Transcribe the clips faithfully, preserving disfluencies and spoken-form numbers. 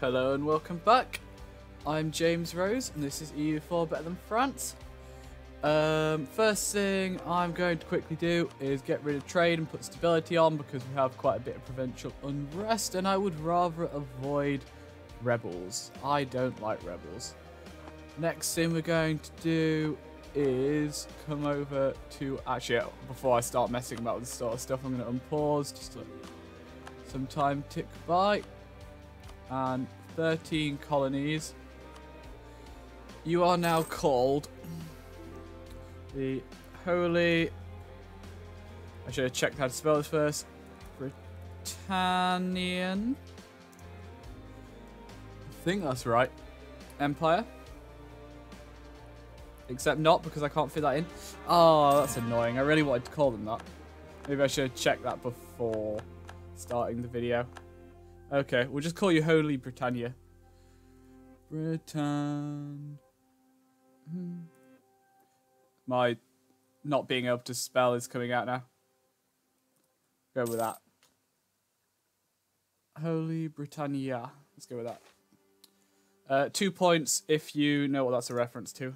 Hello and welcome back. I'm James Rose and this is E U four Better Than France. Um, first thing I'm going to quickly do is get rid of trade and put stability on because we have quite a bit of provincial unrest and I would rather avoid rebels. I don't like rebels. Next thing we're going to do is come over to... Actually, before I start messing about with this sort of stuff, I'm going to unpause just to let some time tick by. And thirteen colonies. You are now called the Holy... I should have checked how to spell this first. Britannian. I think that's right. Empire. Except not, because I can't fit that in. Oh, that's annoying. I really wanted to call them that. Maybe I should have checked that before starting the video. Okay, we'll just call you Holy Britannia. Britann. My not being able to spell is coming out now. Go with that. Holy Britannia. Let's go with that. Uh, two points if you know what that's a reference to.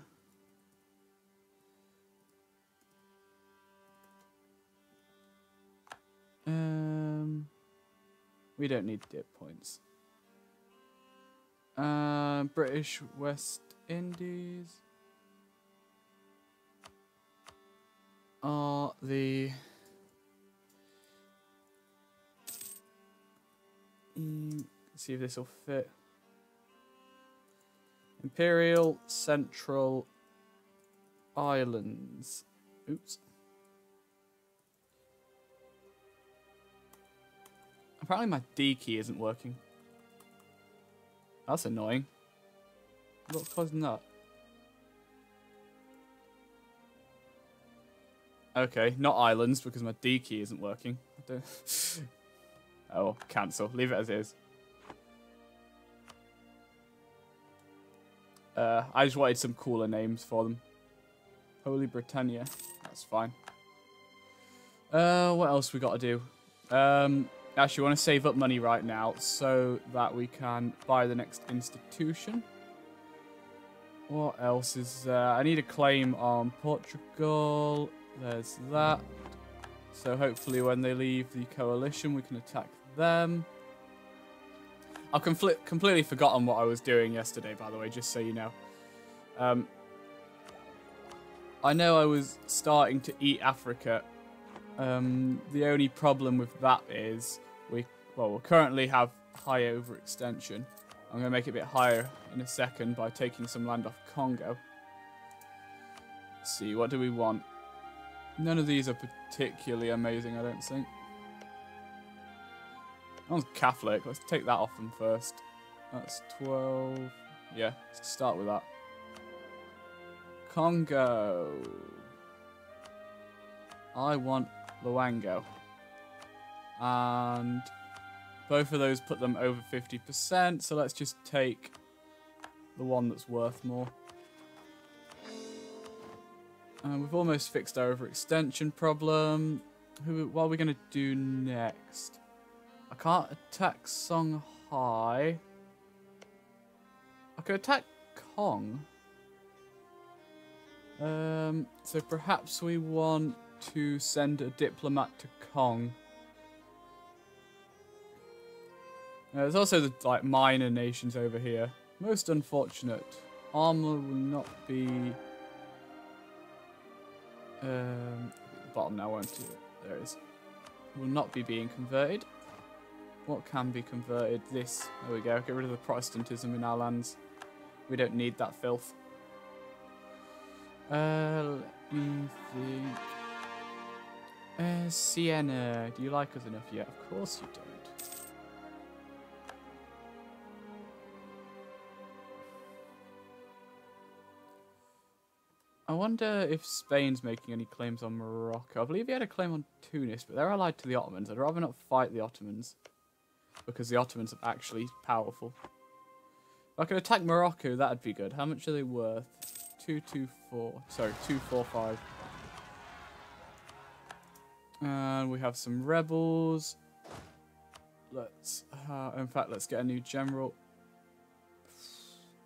Um... We don't need dip points. Uh, British West Indies are the mm, let's see if this will fit. Imperial Central Islands. Oops. Apparently my D key isn't working. That's annoying. What's causing that? Okay, not islands because my D key isn't working. I don't... Oh, cancel. Leave it as is. Uh, I just wanted some cooler names for them. Holy Britannia. That's fine. Uh, what else we got to do? Um... Actually, I want to save up money right now so that we can buy the next institution. What else is there? I need a claim on Portugal. There's that. So hopefully when they leave the coalition, we can attack them. I've completely forgotten what I was doing yesterday, by the way, just so you know. Um, I know I was starting to eat Africa. Um, the only problem with that is we well we currently have high overextension. I'm going to make it a bit higher in a second by taking some land off Congo. Let's see, what do we want? None of these are particularly amazing, I don't think. That one's Catholic. Let's take that off them first. That's twelve. Yeah, let's start with that. Congo. I want Luango, and both of those put them over fifty percent, so let's just take the one that's worth more. Uh, we've almost fixed our overextension problem. Who, what are we going to do next? I can't attack Song Hai. I could attack Kong. Um, so perhaps we want to send a diplomat to Kong. Now, there's also the like minor nations over here. Most unfortunate. Armor will not be um the bottom now, won't it? There it is. Will not be being converted. What can be converted? This. There we go. Get rid of the Protestantism in our lands. We don't need that filth. Uh let me think. Uh, Siena, do you like us enough yet? Of course you don't. I wonder if Spain's making any claims on Morocco. I believe he had a claim on Tunis, but they're allied to the Ottomans. I'd rather not fight the Ottomans, because the Ottomans are actually powerful. If I could attack Morocco, that'd be good. How much are they worth? two two four. Sorry, two four five. And we have some rebels. Let's, uh, in fact, let's get a new general.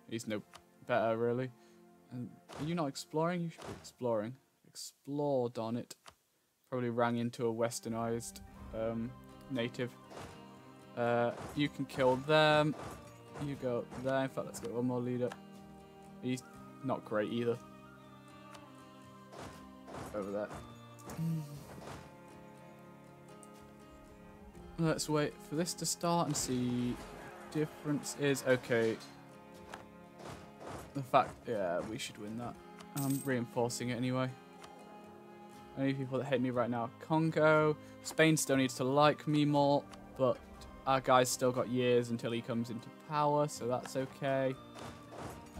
He's no better, really. And are you not exploring? You should be exploring. Explore, darn it. Probably rang into a westernized um, native. Uh, you can kill them. You go up there. In fact, let's get one more lead up. He's not great either. Over there. Let's wait for this to start and see what the difference is. Okay. The fact, yeah, we should win that. I'm reinforcing it anyway. Only people that hate me right now are Congo. Spain still needs to like me more, but our guy's still got years until he comes into power, so that's okay.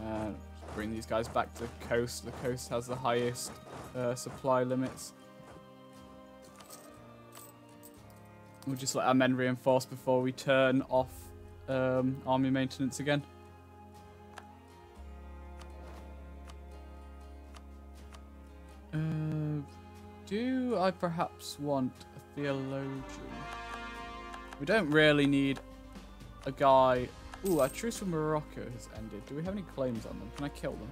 Uh, bring these guys back to the coast. The coast has the highest uh, supply limits. We'll just let our men reinforce before we turn off um, army maintenance again. Uh, do I perhaps want a theologian? We don't really need a guy. Ooh, our truce with Morocco has ended. Do we have any claims on them? Can I kill them?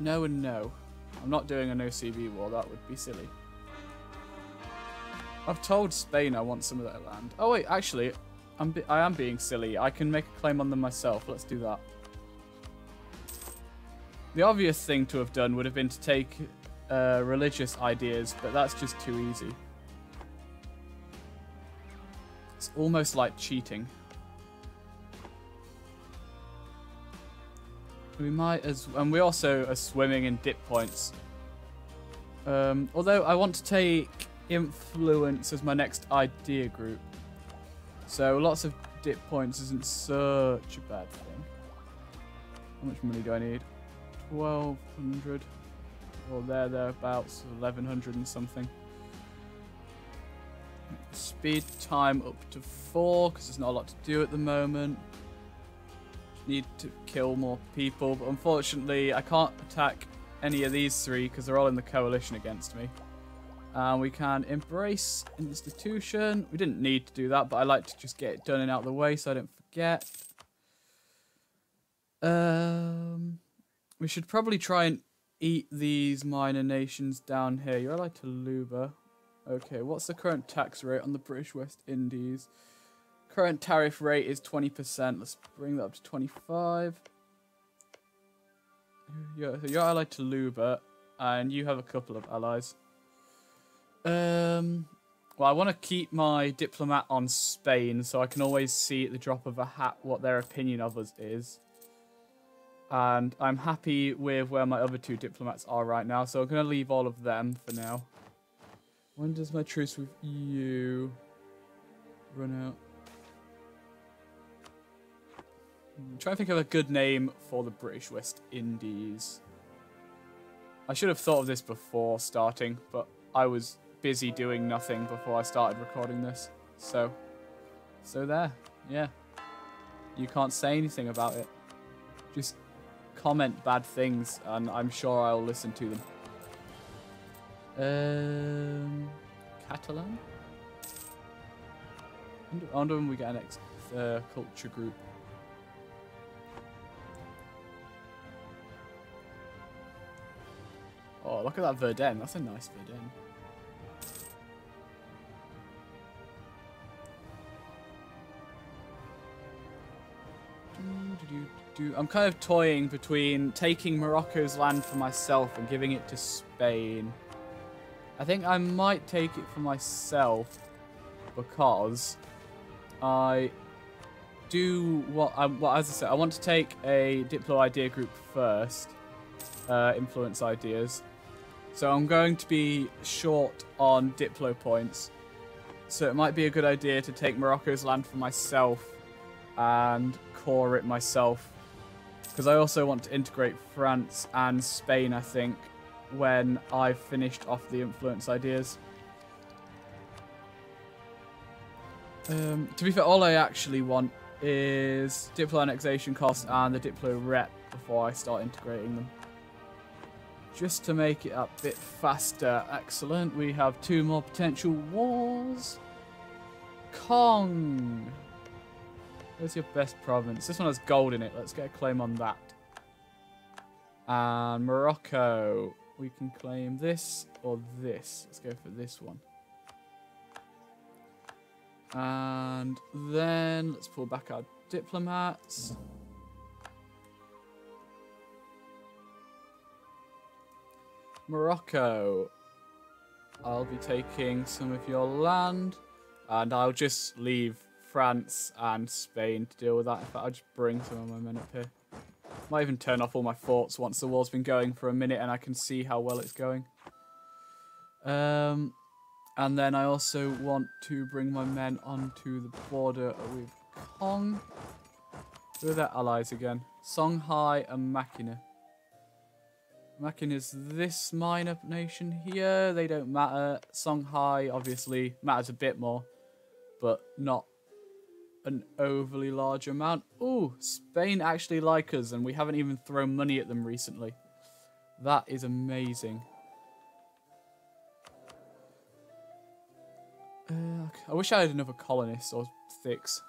No and no. I'm not doing an O C B war. That would be silly. I've told Spain I want some of their land. Oh wait, actually, I'm be I am being silly. I can make a claim on them myself. Let's do that. The obvious thing to have done would have been to take uh, religious ideas, but that's just too easy. It's almost like cheating. We might as, and we also are swimming in dip points. Um, although I want to take influence as my next idea group, so lots of dip points isn't such a bad thing. How much money do I need? twelve hundred, or there thereabouts, eleven hundred and something. Speed time up to four because there's not a lot to do at the moment. Need to kill more people, but unfortunately I can't attack any of these three because they're all in the coalition against me. And uh, we can embrace institution. We didn't need to do that, but I like to just get it done and out of the way so I don't forget. Um, we should probably try and eat these minor nations down here. You're allied to Luba. Okay, what's the current tax rate on the British West Indies? Current tariff rate is twenty percent. Let's bring that up to twenty-five. You're, so you're allied to Luba, and you have a couple of allies. Um, well, I want to keep my diplomat on Spain, so I can always see at the drop of a hat what their opinion of us is. And I'm happy with where my other two diplomats are right now, so I'm going to leave all of them for now. When does my truce with you run out? I'm trying to think of a good name for the British West Indies. I should have thought of this before starting, but I was busy doing nothing before I started recording this. So, so there. Yeah. You can't say anything about it. Just comment bad things, and I'm sure I'll listen to them. Um, Catalan? I wonder when we get an ex uh, culture group. Oh, look at that Verden. That's a nice Verden. Do, do, do, do. I'm kind of toying between taking Morocco's land for myself and giving it to Spain. I think I might take it for myself because I do what I, well, as I said, I want to take a Diplo idea group first, uh, influence ideas. So I'm going to be short on Diplo points. So it might be a good idea to take Morocco's land for myself and core it myself. Because I also want to integrate France and Spain, I think, when I've finished off the influence ideas. Um, to be fair, all I actually want is Diplo annexation cost and the Diplo rep before I start integrating them. Just to make it a bit faster. Excellent. We have two more potential wars. Kong. Where's your best province? This one has gold in it. Let's get a claim on that. And Morocco. We can claim this or this. Let's go for this one. And then let's pull back our diplomats. Morocco. I'll be taking some of your land. And I'll just leave France and Spain to deal with that. In fact, I'll just bring some of my men up here. Might even turn off all my forts once the war's been going for a minute and I can see how well it's going. Um, and then I also want to bring my men onto the border with Kong. Who are their allies again? Song Hai and Makina. Makina is this minor nation here. They don't matter. Song Hai obviously matters a bit more, but not an overly large amount. Ooh, Spain actually like us, and we haven't even thrown money at them recently. That is amazing. Uh, I wish I had another colonist or six.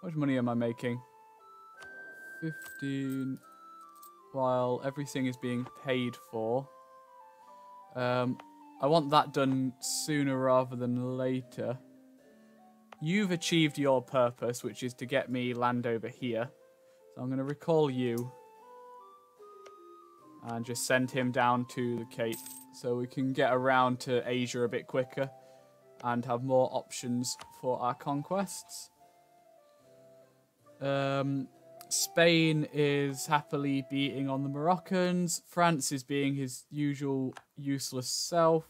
How much money am I making? fifteen. While everything is being paid for. Um, I want that done sooner rather than later. You've achieved your purpose, which is to get me land over here. So I'm going to recall you. And just send him down to the Cape. So we can get around to Asia a bit quicker. And have more options for our conquests. Um, Spain is happily beating on the Moroccans. France is being his usual useless self.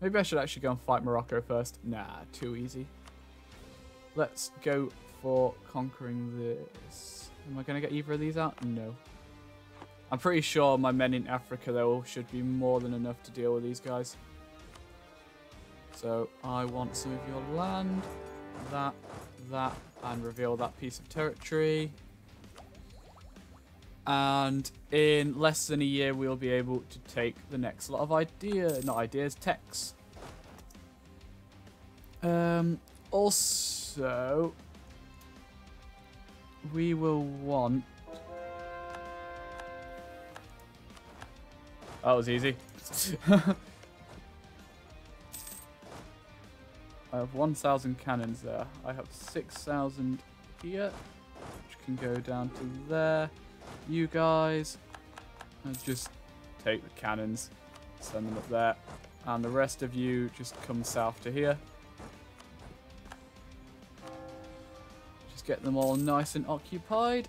Maybe I should actually go and fight Morocco first. Nah, too easy. Let's go for conquering this. Am I going to get either of these out? No. I'm pretty sure my men in Africa, though, should be more than enough to deal with these guys. So I want some of your land. That, that, and reveal that piece of territory. And in less than a year, we'll be able to take the next lot of idea, not ideas, texts. Um, also, we will want... That was easy. I have one thousand cannons there. I have six thousand here, which can go down to there. You guys, let's just take the cannons, send them up there, and the rest of you just come south to here. Just get them all nice and occupied.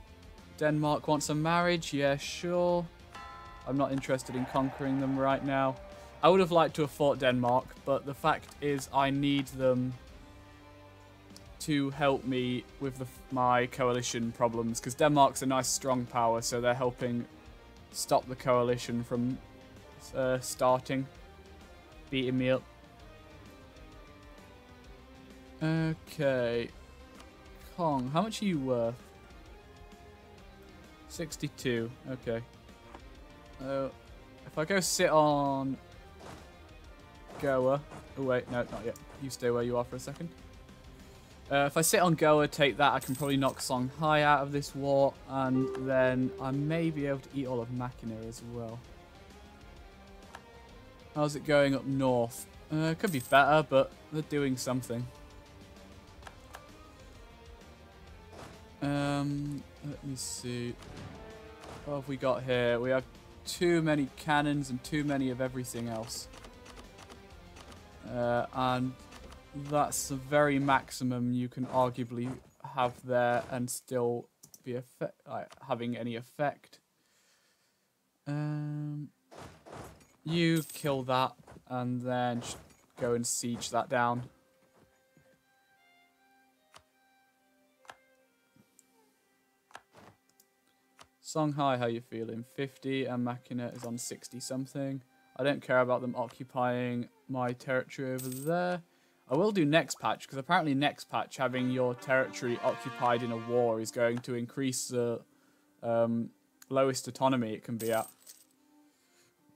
Denmark wants a marriage, yeah, sure. I'm not interested in conquering them right now. I would have liked to have fought Denmark, but the fact is I need them to help me with the, my coalition problems, because Denmark's a nice strong power, so they're helping stop the coalition from uh, starting, beating me up. Okay, Kong, how much are you worth? sixty-two. Okay. So if I go sit on Goa, oh wait, no, not yet. You stay where you are for a second. Uh, if I sit on Goa, take that, I can probably knock Songhai out of this war, and then I may be able to eat all of Makina as well. How's it going up north? Uh, it could be better, but they're doing something. Um, let me see. What have we got here? We have too many cannons and too many of everything else. Uh, and... That's the very maximum you can arguably have there and still be effect like, having any effect. Um, you kill that and then just go and siege that down. Songhai, how you feeling? fifty, and Makina is on sixty something. I don't care about them occupying my territory over there. I will do next patch, because apparently next patch, having your territory occupied in a war is going to increase the um, lowest autonomy it can be at.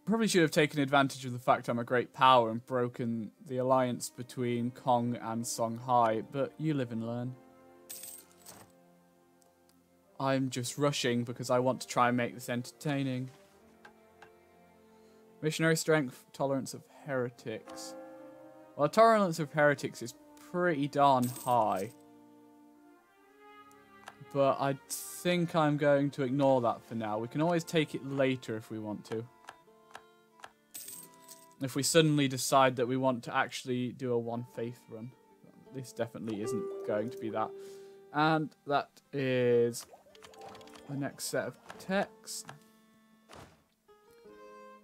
probably should have taken advantage of the fact I'm a great power and broken the alliance between Kong and Song Hai, but you live and learn. I'm just rushing because I want to try and make this entertaining. Missionary strength, tolerance of heretics. Well, the tolerance of heretics is pretty darn high. But I think I'm going to ignore that for now. We can always take it later if we want to. If we suddenly decide that we want to actually do a one faith run. This definitely isn't going to be that. And that is the next set of texts.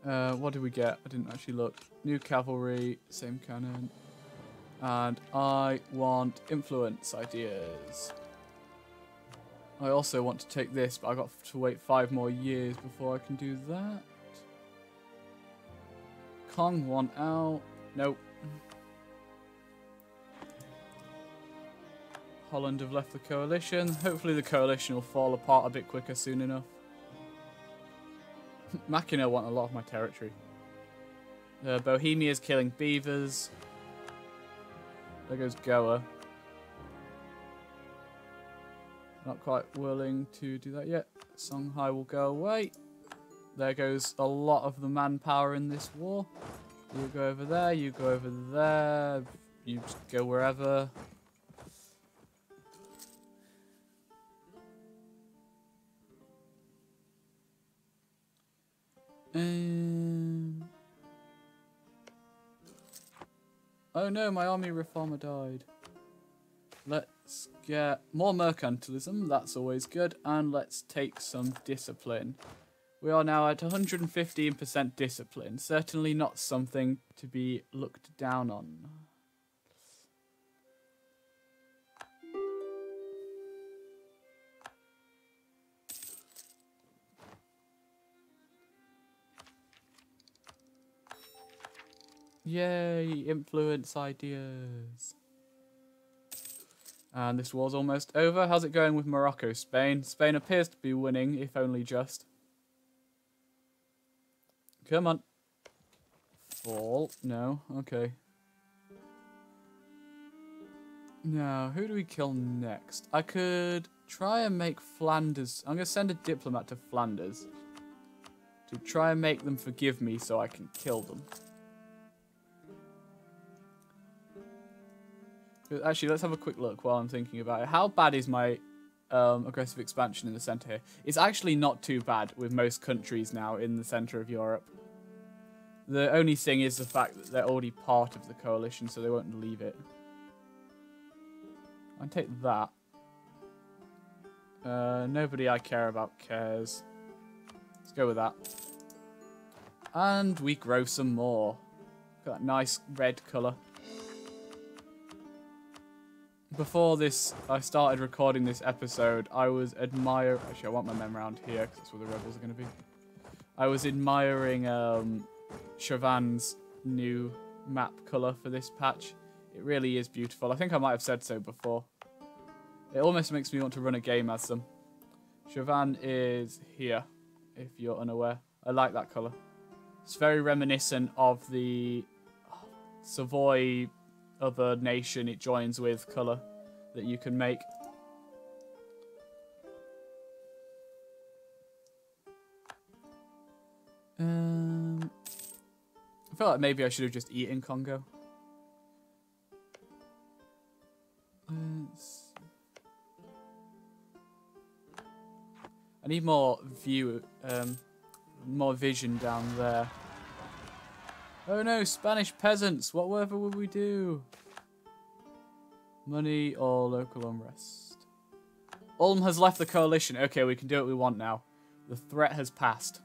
Uh, what did we get? I didn't actually look. New cavalry, same cannon. And I want influence ideas. I also want to take this, but I've got to wait five more years before I can do that. Kong, one out. Nope. Holland have left the coalition. Hopefully the coalition will fall apart a bit quicker soon enough. Makina want a lot of my territory. Uh, Bohemia is killing beavers. There goes Goa. Not quite willing to do that yet. Songhai will go away. There goes a lot of the manpower in this war. You go over there, you go over there, you just go wherever. Um... Oh no, my army reformer died. Let's get more mercantilism, that's always good, and let's take some discipline. We are now at one hundred fifteen percent discipline, certainly not something to be looked down on. Yay, influence ideas. And this war's almost over. How's it going with Morocco, Spain? Spain appears to be winning, if only just. Come on. Fall. No. Okay. Now, who do we kill next? I could try and make Flanders... I'm going to send a diplomat to Flanders to try and make them forgive me so I can kill them. Actually, let's have a quick look while I'm thinking about it. How bad is my um, aggressive expansion in the centre here? It's actually not too bad with most countries now in the centre of Europe. The only thing is the fact that they're already part of the coalition, so they won't leave it. I'll take that. Uh, nobody I care about cares. Let's go with that. And we grow some more. Look at that nice red colour. Before this, I started recording this episode, I was admire... Actually, I want my men around here, because that's where the rebels are going to be. I was admiring um, Chavan's new map colour for this patch. It really is beautiful. I think I might have said so before. It almost makes me want to run a game as them. Chavan is here, if you're unaware. I like that colour. It's very reminiscent of the Savoy... other nation it joins with colour that you can make. Um, I feel like maybe I should have just eaten Congo. Let's... I need more view, um, more vision down there. Oh no, Spanish peasants, whatever would we do? Money or local unrest? Ulm has left the coalition. Okay, we can do what we want now. The threat has passed.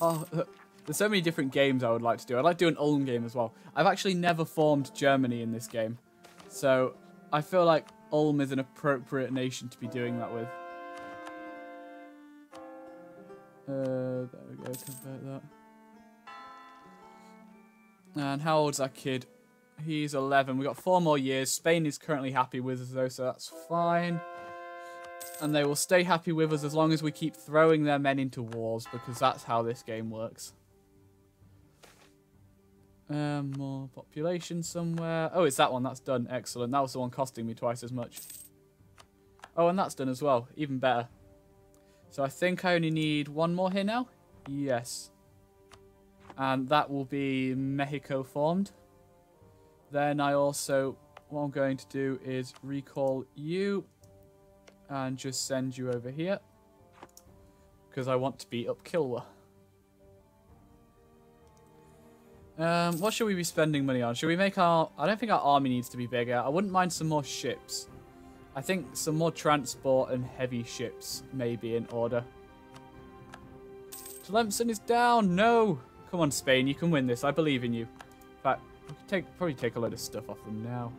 Oh, there's so many different games I would like to do. I'd like to do an Ulm game as well. I've actually never formed Germany in this game. So I feel like Ulm is an appropriate nation to be doing that with. Uh, there we go, convert that. And how old's that kid? He's eleven. We've got four more years. Spain is currently happy with us, though, so that's fine. and they will stay happy with us as long as we keep throwing their men into wars, because that's how this game works. Um, more population somewhere. Oh, it's that one. That's done. Excellent. That was the one costing me twice as much. Oh, and that's done as well. Even better. So I think I only need one more here now. Yes. And that will be Mexico formed. Then I also... What I'm going to do is recall you and just send you over here, because I want to beat up Kilwa. Um, what should we be spending money on? Should we make our... I don't think our army needs to be bigger. I wouldn't mind some more ships. I think some more transport and heavy ships may be in order. Tlemcen is down! No! Come on, Spain. You can win this. I believe in you. In fact, we could take, probably take a load of stuff off them now.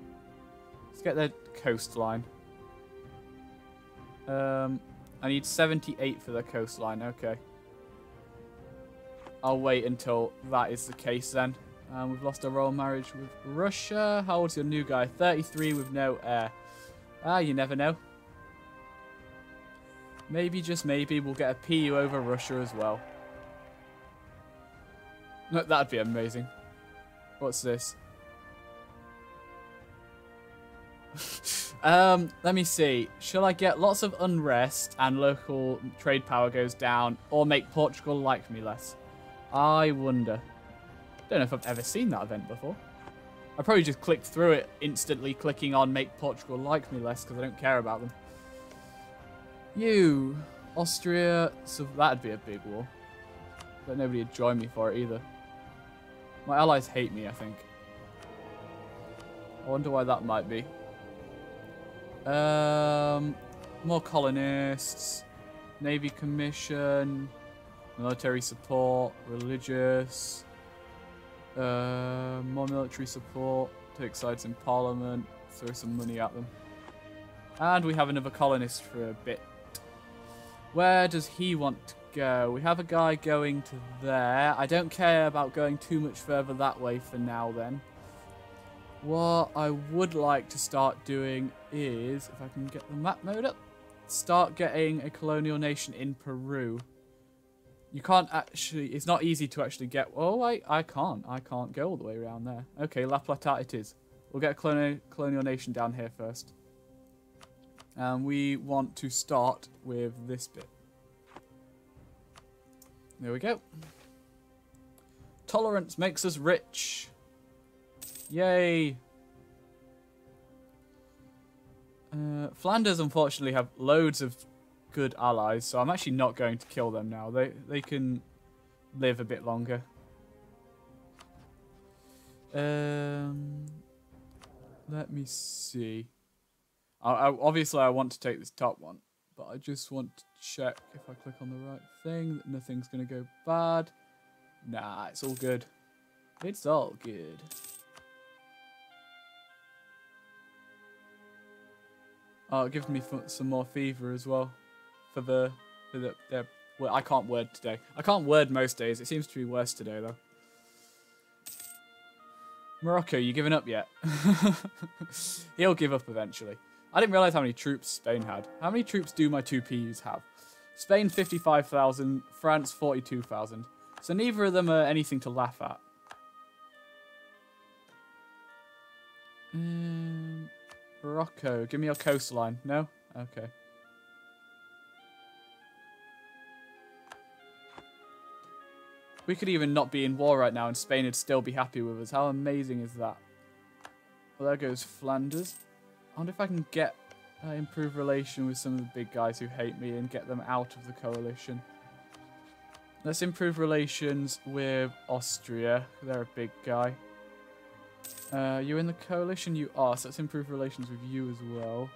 Let's get their coastline. Um, I need seventy-eight for their coastline. Okay. I'll wait until that is the case then. Um, we've lost a royal marriage with Russia. How old's your new guy? thirty-three with no heir. Ah, you never know. Maybe, just maybe, we'll get a P U over Russia as well. No, that'd be amazing. What's this? Um, let me see. Shall I get lots of unrest and local trade power goes down, or make Portugal like me less? I wonder. Don't know if I've ever seen that event before. I probably just clicked through it, instantly clicking on make Portugal like me less, because I don't care about them. You. Austria. So that'd be a big war. But nobody would join me for it either. My allies hate me, I think. I wonder why that might be. Um, more colonists, Navy Commission, military support, religious, uh, more military support, take sides in Parliament, throw some money at them. And we have another colonist for a bit. Where does he want to go? We have a guy going to there. I don't care about going too much further that way for now then. What I would like to start doing is, if I can get the map mode up, start getting a colonial nation in Peru. You can't actually, it's not easy to actually get, oh, I, I can't, I can't go all the way around there. Okay, La Plata it is. We'll get a colonial, colonial nation down here first. And we want to start with this bit. There we go. Tolerance makes us rich. Yay! Uh, Flanders, unfortunately, have loads of good allies, so I'm actually not going to kill them now. They they can live a bit longer. Um, let me see. I, I, obviously, I want to take this top one, but I just want to check if I click on the right thing that nothing's going to go bad. Nah, it's all good. It's all good. Oh, it gives me some more fever as well. For the... For the yeah, well, I can't word today. I can't word most days. It seems to be worse today, though. Morocco, you giving up yet? He'll give up eventually. I didn't realise how many troops Spain had. How many troops do my two P Us have? Spain, fifty-five thousand. France, forty-two thousand. So neither of them are anything to laugh at. Um... Morocco, give me your coastline. No? Okay. We could even not be in war right now and Spain would still be happy with us. How amazing is that? Well, there goes Flanders. I wonder if I can get uh, improve relation with some of the big guys who hate me and get them out of the coalition. Let's improve relations with Austria. They're a big guy. Uh, you're in the coalition? You are, so let's improve relations with you as well.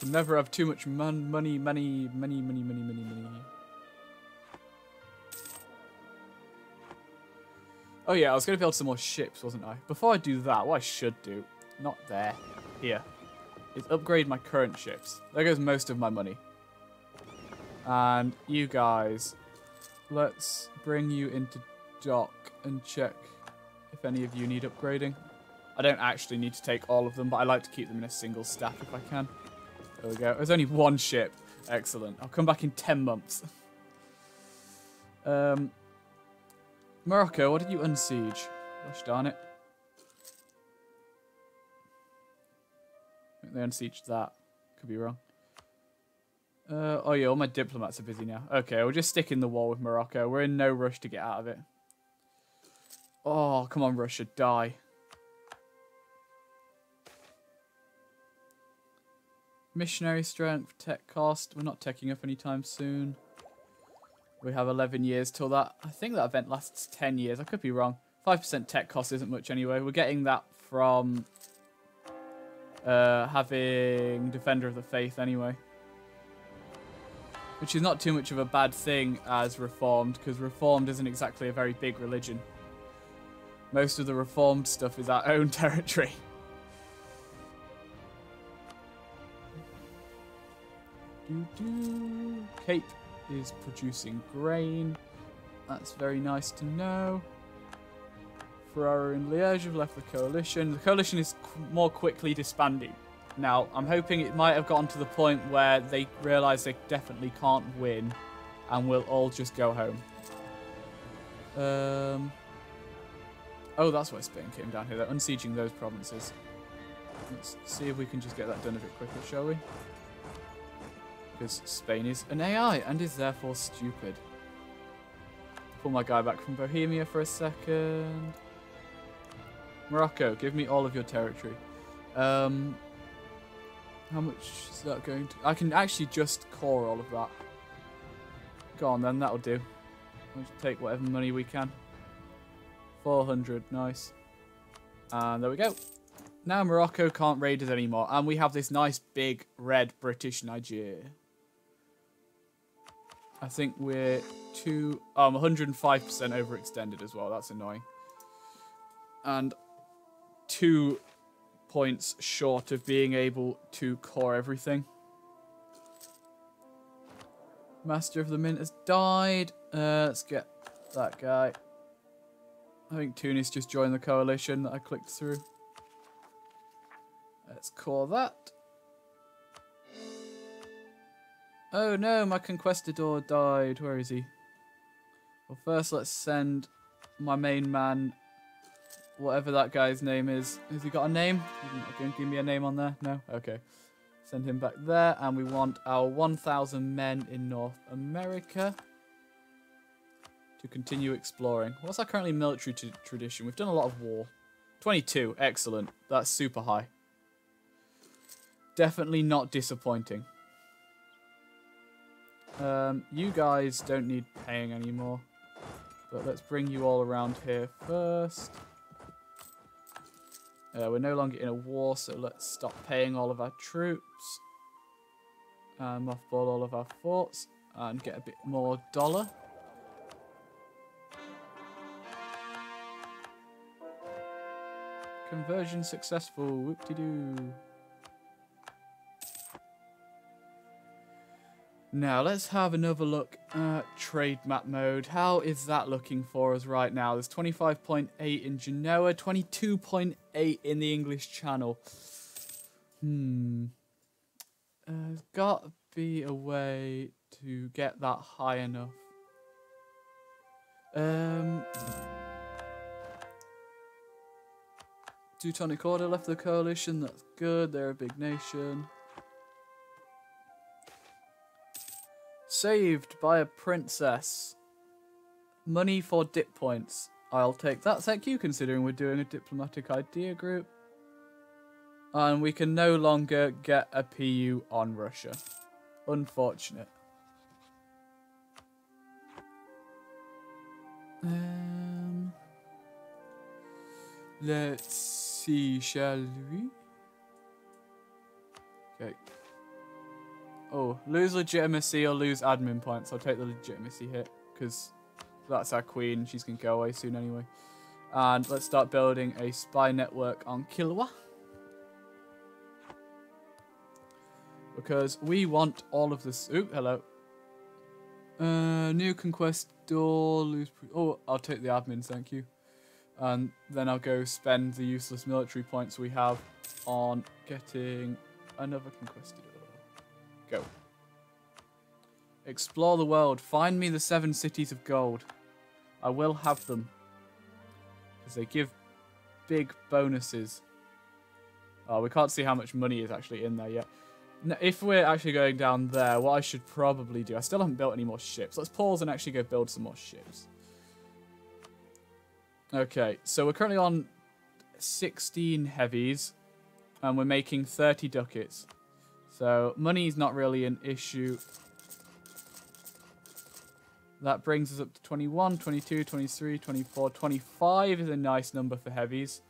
Can never have too much mon money, money, money, money, money, money, money. Oh yeah, I was going to build some more ships, wasn't I? Before I do that, what I should do, not there, here, is upgrade my current ships. There goes most of my money. And you guys, let's bring you into dock and check if any of you need upgrading. I don't actually need to take all of them, but I like to keep them in a single stack if I can. There we go. There's only one ship. Excellent. I'll come back in ten months. um, Morocco, what did you unsiege? Gosh darn it. I think they unsieged that. Could be wrong. Uh, oh yeah, all my diplomats are busy now. Okay, we'll just stick in the wall with Morocco. We're in no rush to get out of it. Oh, come on, Russia, die. Missionary strength, tech cost. We're not teching up anytime soon. We have eleven years till that. I think that event lasts ten years. I could be wrong. five percent tech cost isn't much anyway. We're getting that from uh, having Defender of the Faith anyway. Which is not too much of a bad thing as Reformed, because Reformed isn't exactly a very big religion. Most of the Reformed stuff is our own territory. Doo -doo. Cape is producing grain. That's very nice to know. Ferrara and Liège have left the coalition. The coalition is more quickly disbanding. Now, I'm hoping it might have gotten to the point where they realise they definitely can't win and we'll all just go home. Um... Oh, that's why Spain came down here. They're unsieging those provinces. Let's see if we can just get that done a bit quicker, shall we? Because Spain is an A I and is therefore stupid. Pull my guy back from Bohemia for a second. Morocco, give me all of your territory. Um, how much is that going to... I can actually just core all of that. Go on then, that'll do. We'll just take whatever money we can. four hundred, nice. And there we go. Now Morocco can't raid us anymore. And we have this nice big red British Niger. I think we're two, um, one hundred five percent overextended as well. That's annoying. And two points short of being able to core everything. Master of the Mint has died. Uh, let's get that guy. I think Tunis just joined the coalition that I clicked through. Let's call that. Oh no, my conquistador died. Where is he? Well, first let's send my main man, whatever that guy's name is. Has he got a name? He's not going to give me a name on there. No? Okay. Send him back there. And we want our one thousand men in North America to continue exploring. What's our currently military tradition? We've done a lot of war. twenty-two. Excellent. That's super high. Definitely not disappointing. Um, you guys don't need paying anymore. But let's bring you all around here first. Uh, we're no longer in a war, so let's stop paying all of our troops. And mothball all of our forts. And get a bit more dollar. Conversion successful. Whoop-de-doo. Now, let's have another look at trade map mode. How is that looking for us right now? There's twenty-five point eight in Genoa, twenty-two point eight in the English Channel. Hmm. Uh, there's got to be a way to get that high enough. Um... Teutonic Order left the coalition, that's good, they're a big nation. Saved by a princess. Money for dip points. I'll take that, thank you, considering we're doing a diplomatic idea group. And we can no longer get a P U on Russia. Unfortunate. Um, let's... see, shall we? Okay. Oh, lose legitimacy or lose admin points. I'll take the legitimacy hit because that's our queen. She's going to go away soon anyway. And let's start building a spy network on Kilwa. Because we want all of this. Ooh, hello. Uh, new conquest door. Lose. Pre oh, I'll take the admin. Thank you. And then I'll go spend the useless military points we have on getting another conquistador. Go. Explore the world. Find me the seven cities of gold. I will have them. Because they give big bonuses. Oh, we can't see how much money is actually in there yet. Now, if we're actually going down there, what I should probably do... I still haven't built any more ships. Let's pause and actually go build some more ships. Okay, so we're currently on sixteen heavies. And we're making thirty ducats. So money is not really an issue. That brings us up to twenty-one, twenty-two, twenty-three, twenty-four, twenty-five is a nice number for heavies.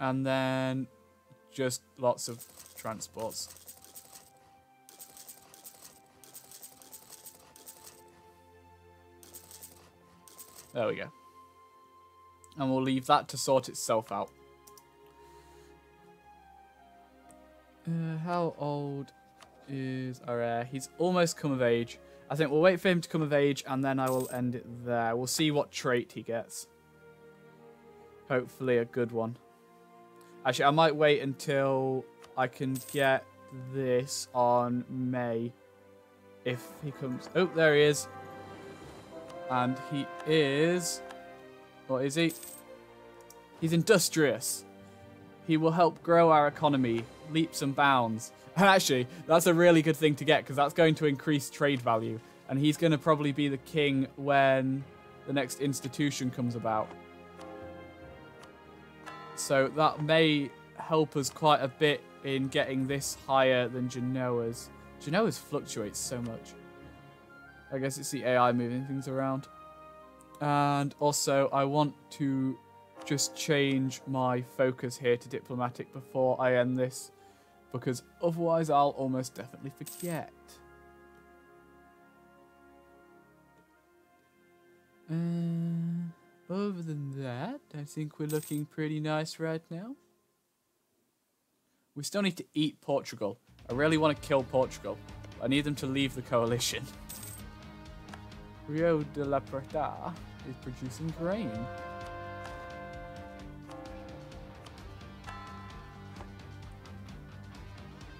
And then just lots of transports. There we go. And we'll leave that to sort itself out. Uh, how old is our heir? He's almost come of age. I think we'll wait for him to come of age, and then I will end it there. We'll see what trait he gets. Hopefully a good one. Actually, I might wait until I can get this on May. If he comes... Oh, there he is. And he is... What is he? He's industrious. He will help grow our economy. Leaps and bounds. Actually, that's a really good thing to get, because that's going to increase trade value. And he's going to probably be the king when the next institution comes about. So that may help us quite a bit in getting this higher than Genoa's. Genoa's fluctuates so much. I guess it's the A I moving things around. And also, I want to just change my focus here to diplomatic before I end this, because otherwise I'll almost definitely forget. Uh, other than that, I think we're looking pretty nice right now. We still need to eat Portugal. I really want to kill Portugal. I need them to leave the coalition. Rio de la Plata is producing grain.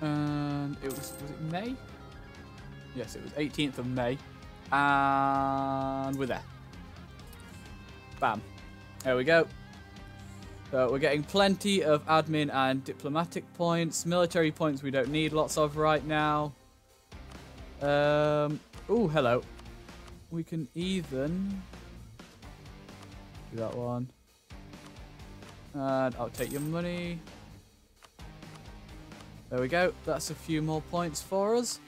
And it was, was it May? Yes, it was eighteenth of May. And we're there. Bam. There we go. So we're getting plenty of admin and diplomatic points. Military points we don't need lots of right now. Um, oh, hello. We can even do that one. And I'll take your money. There we go. That's a few more points for us.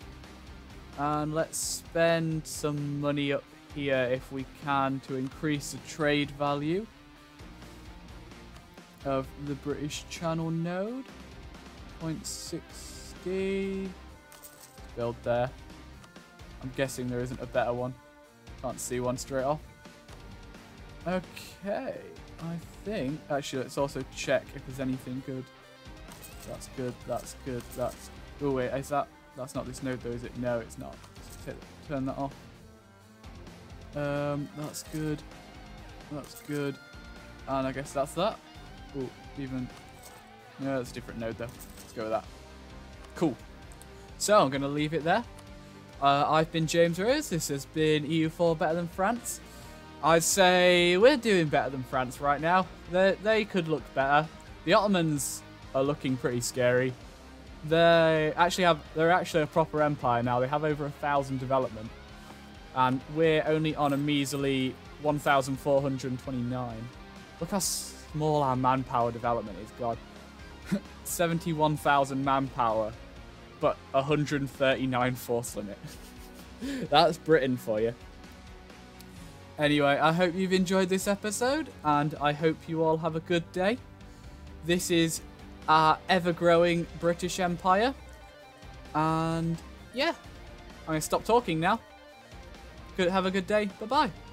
And let's spend some money up here if we can to increase the trade value of the British Channel node. zero point six zero. Build there. I'm guessing there isn't a better one. Can't see one straight off. Okay. I think... Actually, let's also check if there's anything good. That's good, that's good, that's... Oh wait, is that... That's not this node though, is it? No, it's not. Let's turn that off. Um, that's good. That's good. And I guess that's that. Oh, even... No, that's a different node though. Let's go with that. Cool. So, I'm going to leave it there. Uh, I've been James Rose. This has been E U four Better Than France. I'd say we're doing better than France right now. They, they could look better. The Ottomans... are looking pretty scary. They actually have, they're actually a proper empire now. They have over a thousand development. And we're only on a measly one thousand four hundred twenty-nine. Look how small our manpower development is, God. seventy-one thousand manpower, but one hundred thirty-nine force limit. That's Britain for you. Anyway, I hope you've enjoyed this episode, and I hope you all have a good day. This is our ever-growing British Empire. And yeah, I'm going to stop talking now. Good, have a good day. Bye-bye.